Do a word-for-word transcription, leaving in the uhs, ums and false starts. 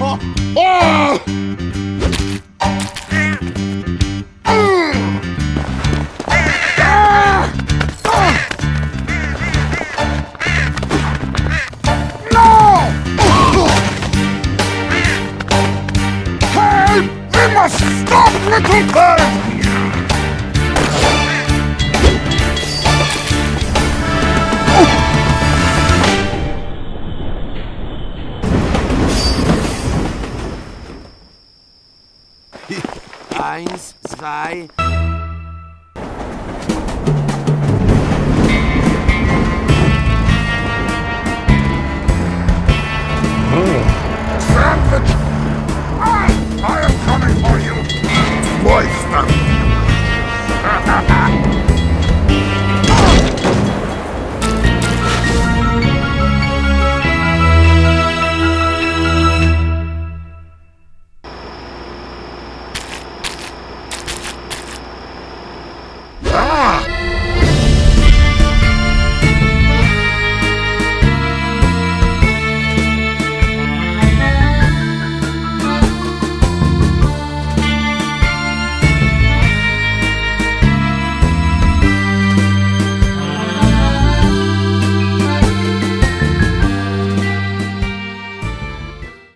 oh, oh, oh. Stop, little bird! Eins, zwei... Sandwich! I, I am coming for you! Voice them!